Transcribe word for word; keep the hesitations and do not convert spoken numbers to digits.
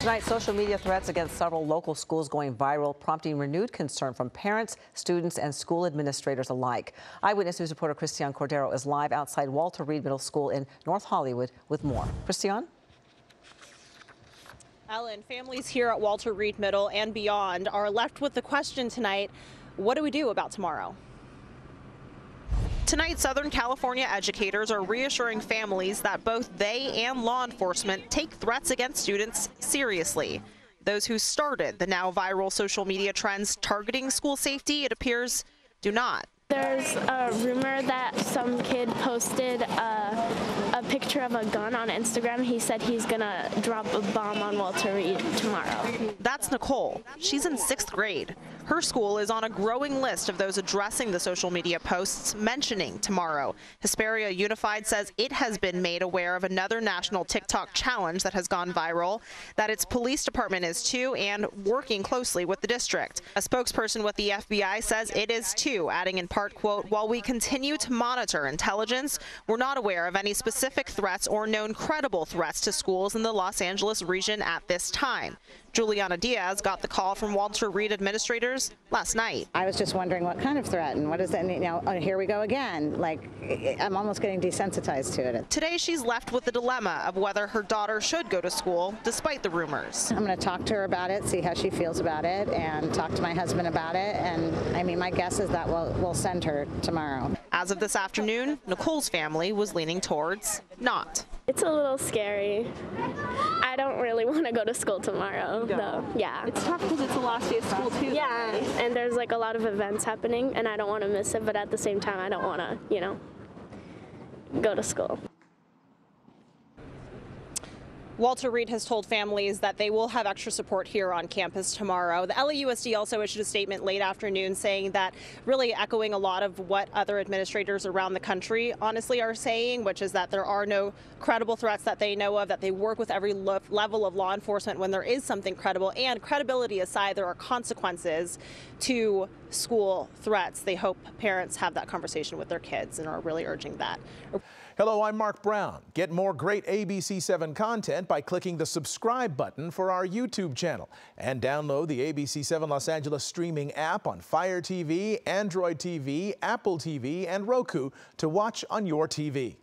Tonight, social media threats against several local schools going viral, prompting renewed concern from parents, students, and school administrators alike. Eyewitness News reporter Christiane Cordero is live outside Walter Reed Middle School in North Hollywood with more. Christiane? Ellen, families here at Walter Reed Middle and beyond are left with the question tonight, what do we do about tomorrow? Tonight, Southern California educators are reassuring families that both they and law enforcement take threats against students seriously. Those who started the now viral social media trends targeting school safety, it appears, do not. There's a rumor that some kid posted a, a picture of a gun on Instagram. He said he's gonna drop a bomb on Walter Reed tomorrow. That's Nicole. She's in sixth grade. Her school is on a growing list of those addressing the social media posts mentioning tomorrow. Hesperia Unified says it has been made aware of another national TikTok challenge that has gone viral, that its police department is too, and working closely with the district. A spokesperson with the F B I says it is too, adding in part, quote, while we continue to monitor intelligence, we're not aware of any specific threats or known credible threats to schools in the Los Angeles region at this time. Juliana Diaz got the call from Walter Reed administrators last night. I was just wondering what kind of threat and what is that, you know, here we go again. Like, I'm almost getting desensitized to it. Today she's left with the dilemma of whether her daughter should go to school despite the rumors. I'm going to talk to her about it, see how she feels about it, and talk to my husband about it, and I mean, my guess is that we'll, we'll send her tomorrow. As of this afternoon, Nicole's family was leaning towards not. It's a little scary. I don't really want to go to school tomorrow, though. Yeah. It's tough because it's the last day of school, too. Yeah, and there's like a lot of events happening, and I don't want to miss it, but at the same time, I don't want to, you know, go to school. Walter Reed has told families that they will have extra support here on campus tomorrow. The L A U S D also issued a statement late afternoon saying that, really echoing a lot of what other administrators around the country honestly are saying, which is that there are no credible threats that they know of, that they work with every lo- level of law enforcement when there is something credible, and credibility aside, there are consequences to school threats. They hope parents have that conversation with their kids and are really urging that. Hello, I'm Mark Brown. Get more great A B C seven content by clicking the subscribe button for our YouTube channel, and download the A B C seven Los Angeles streaming app on Fire T V, Android T V, Apple T V, and Roku to watch on your T V.